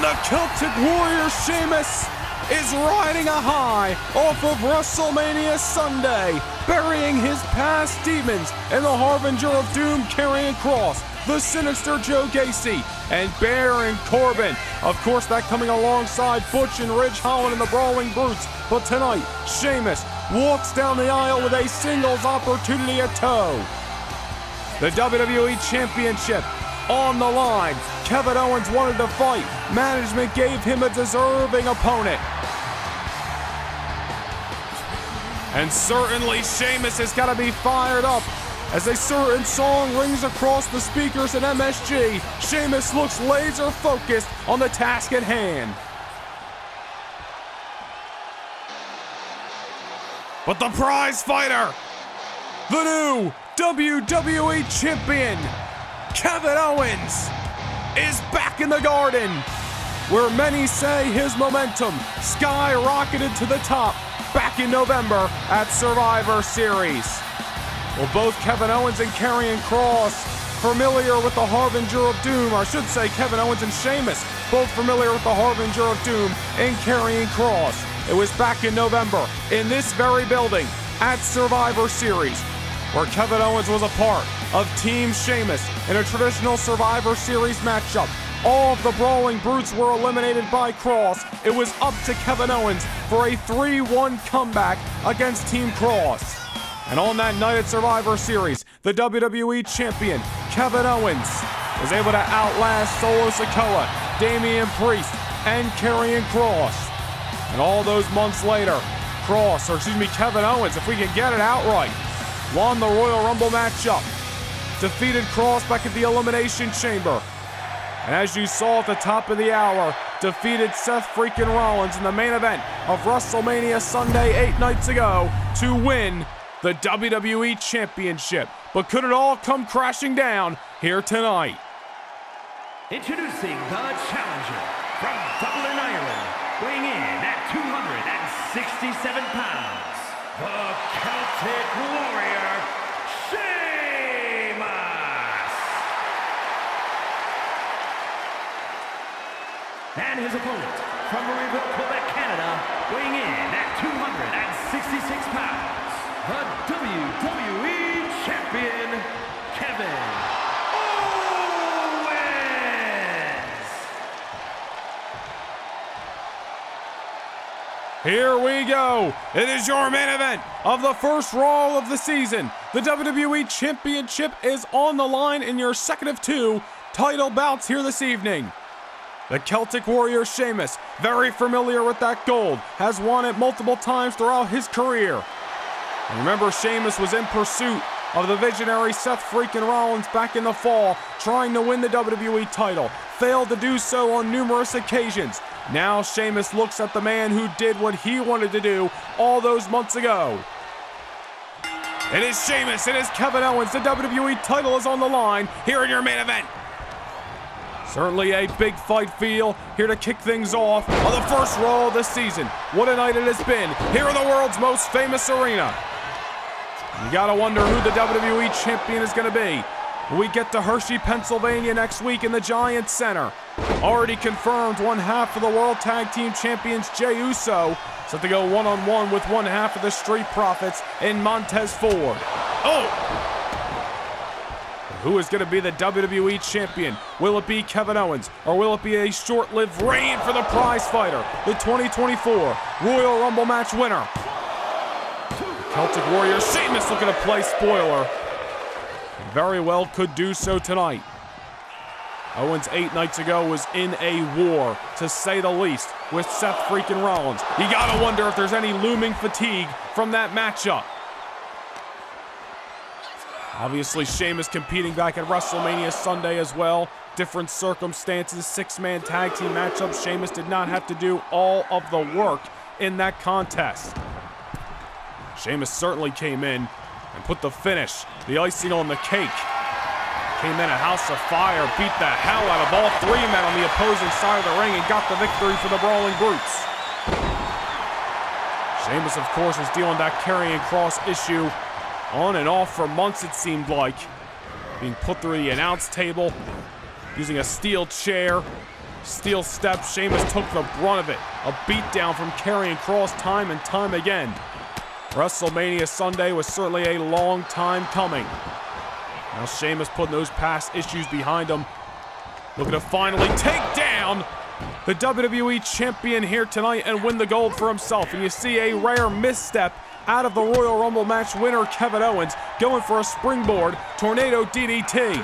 The Celtic Warrior Sheamus is riding a high off of WrestleMania Sunday, burying his past demons in the Harbinger of Doom, Karrion Kross. the Sinister Joe Gacy, and Baron Corbin. Of course, that coming alongside Butch and Ridge Holland and the Brawling Brutes. But tonight, Sheamus walks down the aisle with a singles opportunity at toe. The W W E Championship on the line. Kevin Owens wanted to fight. Management gave him a deserving opponent. And certainly Sheamus has got to be fired up. As a certain song rings across the speakers in M S G, Sheamus looks laser focused on the task at hand. But the prize fighter, the new W W E Champion, Kevin Owens, is back in the garden, where many say his momentum skyrocketed to the top back in November at Survivor Series. Well, both Kevin Owens and Karrion Kross, familiar with the Harbinger of Doom, or I should say Kevin Owens and Sheamus, both familiar with the Harbinger of Doom and Karrion Kross. It was back in November in this very building at Survivor Series where Kevin Owens was a part of Team Sheamus in a traditional Survivor Series matchup. All of the Brawling Brutes were eliminated by Kross. It was up to Kevin Owens for a three one comeback against Team Kross. And on that night at Survivor Series, the W W E Champion, Kevin Owens, was able to outlast Solo Sikoa, Damian Priest, and Karrion Kross. And all those months later, Kross, or excuse me, Kevin Owens, if we can get it outright, won the Royal Rumble matchup, defeated Kross back at the Elimination Chamber. And as you saw at the top of the hour, defeated Seth Freakin' Rollins in the main event of WrestleMania Sunday eight nights ago to win the W W E Championship. But could it all come crashing down here tonight? Introducing the challenger from Dublin, Ireland, weighing in at two hundred sixty-seven pounds, the Celtic Warrior, Sheamus! And his opponent from Maryville, Quebec, Canada, weighing in at two hundred sixty-six pounds, the W W E Champion, Kevin Owens! Here we go. It is your main event of the first Raw of the season. The W W E Championship is on the line in your second of two title bouts here this evening. The Celtic Warrior Sheamus, very familiar with that gold, has won it multiple times throughout his career. And remember, Sheamus was in pursuit of the visionary Seth Freakin' Rollins back in the fall, trying to win the W W E title. Failed to do so on numerous occasions. Now Sheamus looks at the man who did what he wanted to do all those months ago. It is Sheamus, it is Kevin Owens. The W W E title is on the line here in your main event. Certainly a big fight feel here to kick things off on the first Raw of the season. What a night it has been here in the world's most famous arena. You gotta wonder who the W W E Champion is gonna be. We get to Hershey, Pennsylvania next week in the Giant Center. Already confirmed one half of the World Tag Team Champions, Jay Uso, set to go one-on-one with one half of the Street Profits in Montez Ford. Oh! Who is gonna be the W W E Champion? Will it be Kevin Owens, or will it be a short-lived reign for the prizefighter, the twenty twenty-four Royal Rumble match winner? Celtic Warrior Sheamus looking to play spoiler. Very well could do so tonight. Owens eight nights ago was in a war, to say the least, with Seth Freakin' Rollins. You gotta wonder if there's any looming fatigue from that matchup. Obviously, Sheamus competing back at WrestleMania Sunday as well. Different circumstances, six-man tag team matchup. Sheamus did not have to do all of the work in that contest. Sheamus certainly came in and put the finish, the icing on the cake. Came in a house of fire, beat the hell out of all three men on the opposing side of the ring, and got the victory for the Brawling Brutes. Sheamus, of course, was dealing with that Karrion Kross issue on and off for months, it seemed like. Being put through the announce table, using a steel chair, steel step. Sheamus took the brunt of it. A beatdown from Karrion Kross time and time again. WrestleMania Sunday was certainly a long time coming. Now Sheamus putting those past issues behind him. Looking to finally take down the W W E Champion here tonight and win the gold for himself. And you see a rare misstep out of the Royal Rumble match winner Kevin Owens, going for a springboard tornado D D T.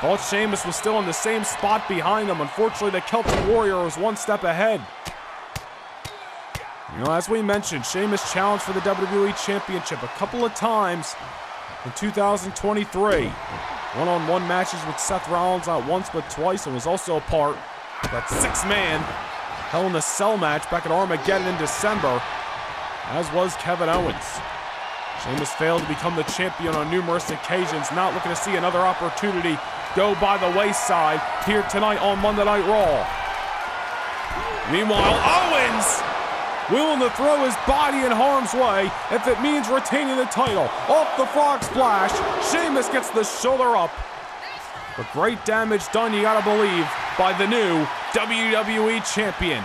Thought Sheamus was still in the same spot behind him. Unfortunately, the Celtic Warrior was one step ahead. You know, as we mentioned, Sheamus challenged for the W W E Championship a couple of times in two thousand twenty-three. One-on-one matches with Seth Rollins, not once but twice, and was also a part of that six-man Hell in a Cell match back at Armageddon in December, as was Kevin Owens. Sheamus failed to become the champion on numerous occasions, not looking to see another opportunity go by the wayside here tonight on Monday Night Raw. Meanwhile, Owens willing to throw his body in harm's way if it means retaining the title. Off the frog splash, Sheamus gets the shoulder up. But great damage done, you gotta believe, by the new W W E Champion.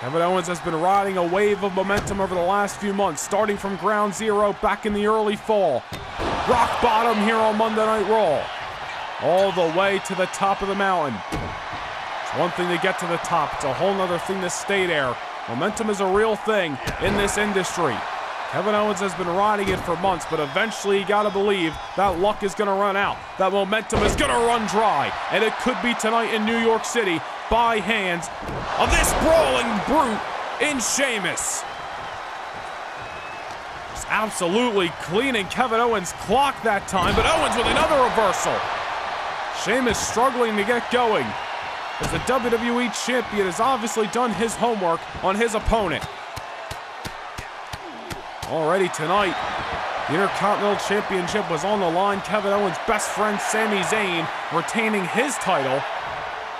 Kevin Owens has been riding a wave of momentum over the last few months, starting from ground zero back in the early fall. Rock bottom here on Monday Night Raw. All the way to the top of the mountain. It's one thing to get to the top, it's a whole other thing to stay there. Momentum is a real thing in this industry. Kevin Owens has been riding it for months, but eventually you gotta believe that luck is gonna run out. That momentum is gonna run dry, and it could be tonight in New York City, by hands of this brawling brute in Sheamus. Just absolutely cleaning Kevin Owens' clock that time, but Owens with another reversal. Sheamus struggling to get going, as the W W E Champion has obviously done his homework on his opponent. Already tonight, the Intercontinental Championship was on the line. Kevin Owens' best friend Sami Zayn retaining his title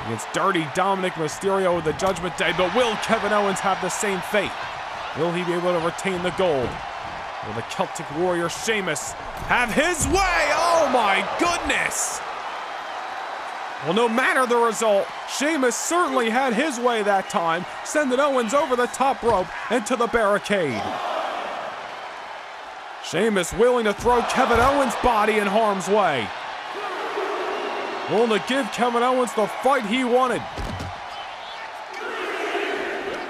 against dirty Dominik Mysterio with the Judgment Day, but will Kevin Owens have the same fate? Will he be able to retain the gold? Will the Celtic Warrior Sheamus have his way? Oh my goodness! Well, no matter the result, Sheamus certainly had his way that time, sending Owens over the top rope into the barricade. Sheamus willing to throw Kevin Owens' body in harm's way. Willing to give Kevin Owens the fight he wanted.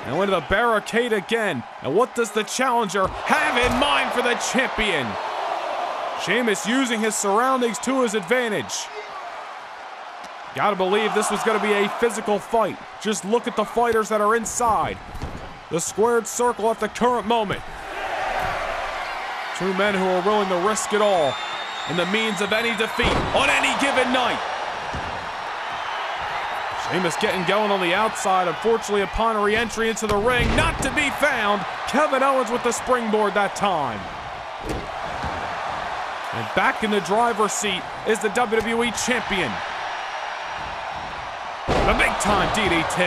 Now into the barricade again. And what does the challenger have in mind for the champion? Sheamus using his surroundings to his advantage. Gotta believe this was gonna be a physical fight. Just look at the fighters that are inside the squared circle at the current moment. Two men who are willing to risk it all and the means of any defeat on any given night. Sheamus getting going on the outside. Unfortunately, upon re-entry into the ring, not to be found. Kevin Owens with the springboard that time. And back in the driver's seat is the W W E Champion. The big-time D D T.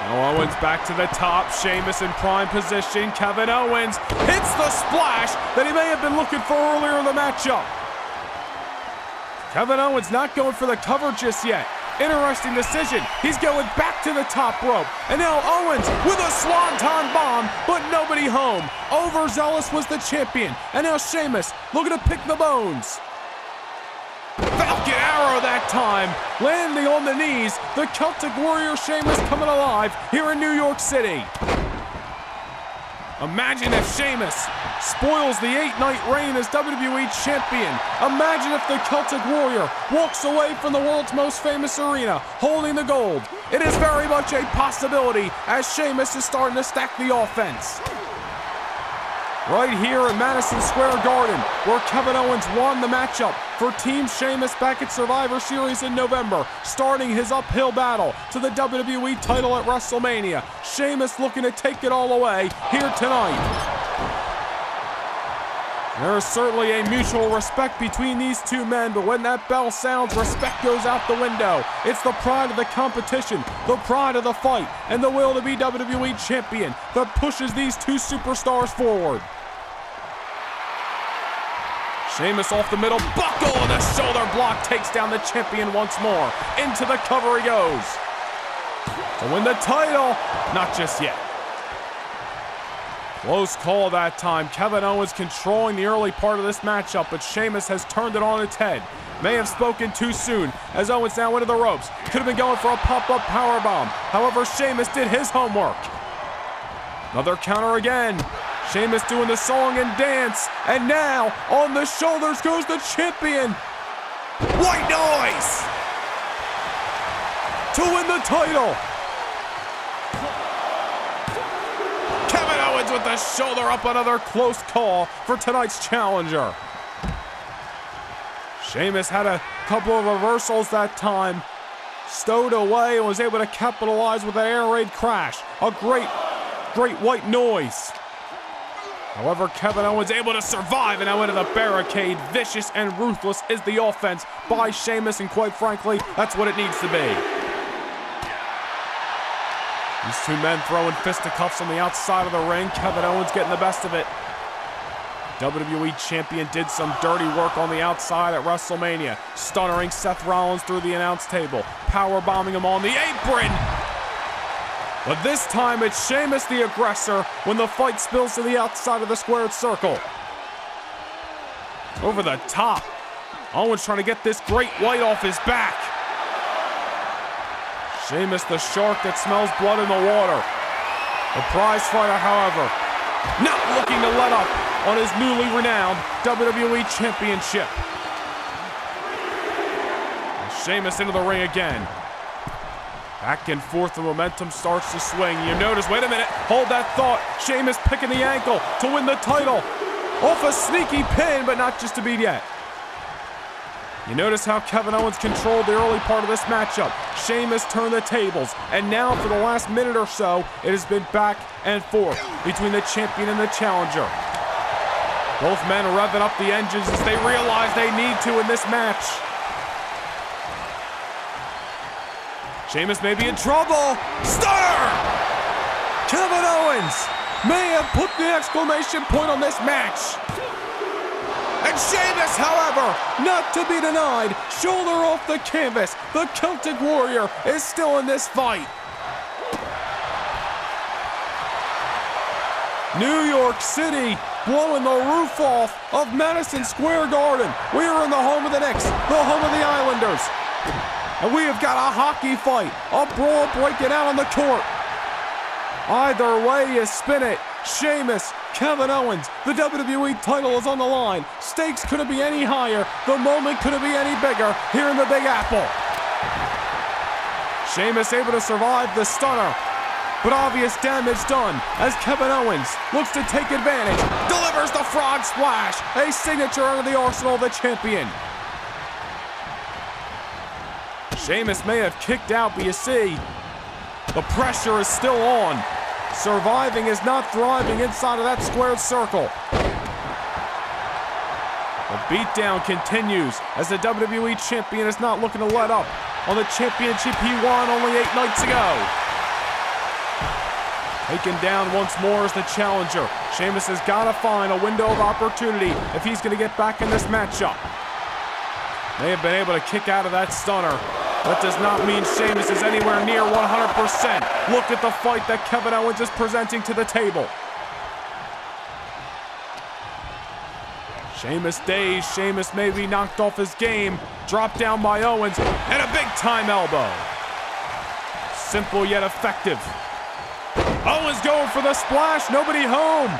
Now Owens back to the top. Sheamus in prime position. Kevin Owens hits the splash that he may have been looking for earlier in the matchup. Kevin Owens not going for the cover just yet. Interesting decision. He's going back to the top rope. And now Owens with a swanton bomb, but nobody home. Overzealous was the champion. And now Sheamus looking to pick the bones. Falcon arrow that time. Landing on the knees. The Celtic Warrior Sheamus coming alive here in New York City. Imagine if Sheamus spoils the eight-night reign as W W E Champion. Imagine if the Celtic Warrior walks away from the world's most famous arena holding the gold. It is very much a possibility as Sheamus is starting to stack the offense. Right here in Madison Square Garden, where Kevin Owens won the matchup for Team Sheamus back at Survivor Series in November, starting his uphill battle to the W W E title at WrestleMania. Sheamus looking to take it all away here tonight. There is certainly a mutual respect between these two men, but when that bell sounds, respect goes out the window. It's the pride of the competition, the pride of the fight, and the will to be W W E Champion that pushes these two superstars forward. Sheamus off the middle, buckle, and a shoulder block takes down the champion once more. Into the cover he goes. To win the title, not just yet. Close call that time. Kevin Owens controlling the early part of this matchup, but Sheamus has turned it on its head. May have spoken too soon, as Owens now into the ropes. Could have been going for a pop-up powerbomb. However, Sheamus did his homework. Another counter again. Sheamus doing the song and dance. And now, on the shoulders goes the champion. White noise! To win the title. With the shoulder up, another close call for tonight's challenger. Sheamus had a couple of reversals that time, stowed away, and was able to capitalize with an air raid crash. A great, great white noise. However, Kevin Owens able to survive, and now into the barricade. Vicious and ruthless is the offense by Sheamus, and quite frankly, that's what it needs to be. These two men throwing fisticuffs on the outside of the ring. Kevin Owens getting the best of it. W W E Champion did some dirty work on the outside at WrestleMania, stunnering Seth Rollins through the announce table, powerbombing him on the apron. But this time it's Sheamus the aggressor when the fight spills to the outside of the squared circle. Over the top. Owens trying to get this great white off his back. Sheamus, the shark that smells blood in the water. The prizefighter, however, not looking to let up on his newly renowned W W E Championship. And Sheamus into the ring again. Back and forth, the momentum starts to swing. You notice, wait a minute, hold that thought. Sheamus picking the ankle to win the title. Off a sneaky pin, but not just to beat yet. You notice how Kevin Owens controlled the early part of this matchup. Sheamus turned the tables, and now for the last minute or so, it has been back and forth between the champion and the challenger. Both men revving up the engines as they realize they need to in this match. Sheamus may be in trouble. Stunner! Kevin Owens may have put the exclamation point on this match. And Sheamus, however, not to be denied, shoulder off the canvas. The Celtic Warrior is still in this fight. New York City blowing the roof off of Madison Square Garden. We are in the home of the Knicks, the home of the Islanders. And we have got a hockey fight, a brawl breaking out on the court. Either way you spin it, Sheamus, Kevin Owens, the W W E title is on the line. Stakes couldn't be any higher. The moment couldn't be any bigger here in the Big Apple. Sheamus able to survive the stunner, but obvious damage done as Kevin Owens looks to take advantage, delivers the frog splash, a signature out of the arsenal of the champion. Sheamus may have kicked out, but you see, the pressure is still on. Surviving is not thriving inside of that squared circle. The beatdown continues as the W W E Champion is not looking to let up on the championship he won only eight nights ago. Taken down once more is the challenger. Sheamus has got to find a window of opportunity if he's going to get back in this matchup. They have been able to kick out of that stunner. That does not mean Sheamus is anywhere near one hundred percent. Look at the fight that Kevin Owens is presenting to the table. Sheamus dazed. Sheamus may be knocked off his game. Dropped down by Owens. And a big-time elbow. Simple yet effective. Owens going for the splash. Nobody home.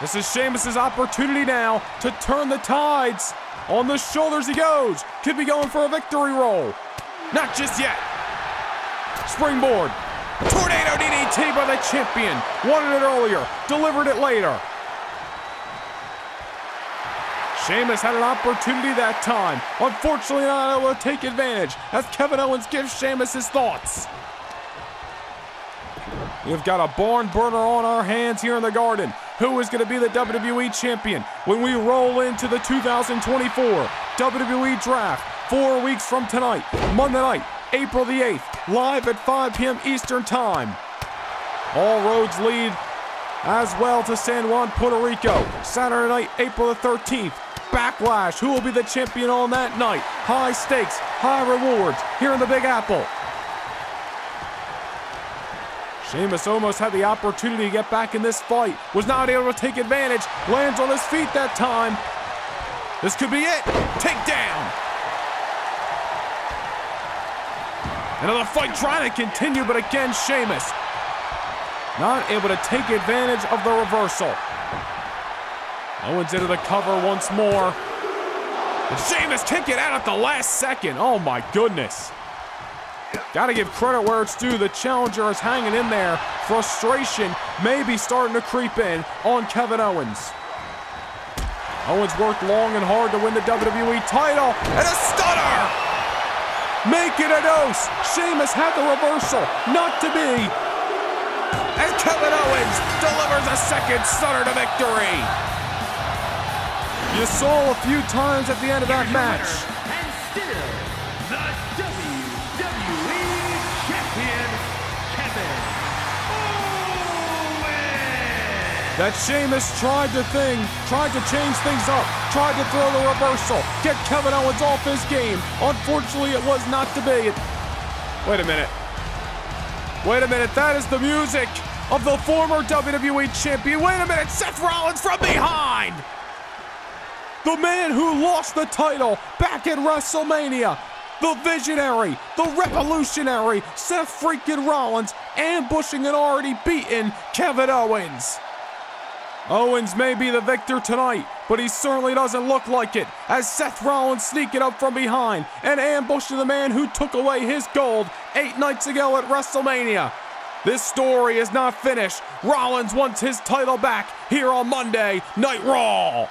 This is Sheamus' opportunity now to turn the tides. On the shoulders he goes. Could be going for a victory roll. Not just yet. Springboard. Tornado D D T by the champion. Wanted it earlier. Delivered it later. Sheamus had an opportunity that time. Unfortunately, not able to take advantage as Kevin Owens gives Sheamus his thoughts. We've got a barn burner on our hands here in the Garden. Who is going to be the W W E Champion when we roll into the two thousand twenty-four W W E Draft four weeks from tonight, Monday night, April the eighth, live at five p m Eastern Time. All roads lead as well to San Juan, Puerto Rico, Saturday night, April the thirteenth. Backlash, who will be the champion on that night? High stakes, high rewards here in the Big Apple. Sheamus almost had the opportunity to get back in this fight, was not able to take advantage, lands on his feet that time. This could be it. Takedown. Another fight trying to continue, but again, Sheamus not able to take advantage of the reversal. Owens into the cover once more. And Sheamus kicked it out at the last second. Oh my goodness. Gotta give credit where it's due. The challenger is hanging in there. Frustration maybe starting to creep in on Kevin Owens. Owens worked long and hard to win the W W E title. And a stunner! Making a dose. Sheamus had the reversal. Not to be. And Kevin Owens delivers a second stunner to victory. You saw a few times at the end of that match. And still, the W W E Champion, Kevin Owens! That Sheamus tried to thing, tried to change things up, tried to throw the reversal, get Kevin Owens off his game. Unfortunately, it was not to be. Wait a minute. Wait a minute, that is the music of the former W W E Champion. Wait a minute, Seth Rollins from behind! The man who lost the title back at WrestleMania, the visionary, the revolutionary, Seth Freakin' Rollins, ambushing an already beaten Kevin Owens. Owens may be the victor tonight, but he certainly doesn't look like it, as Seth Rollins sneaking up from behind and ambushing the man who took away his gold eight nights ago at WrestleMania. This story is not finished. Rollins wants his title back here on Monday Night Raw.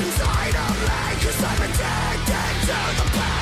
Inside of me, 'cause I'm addicted to the pain.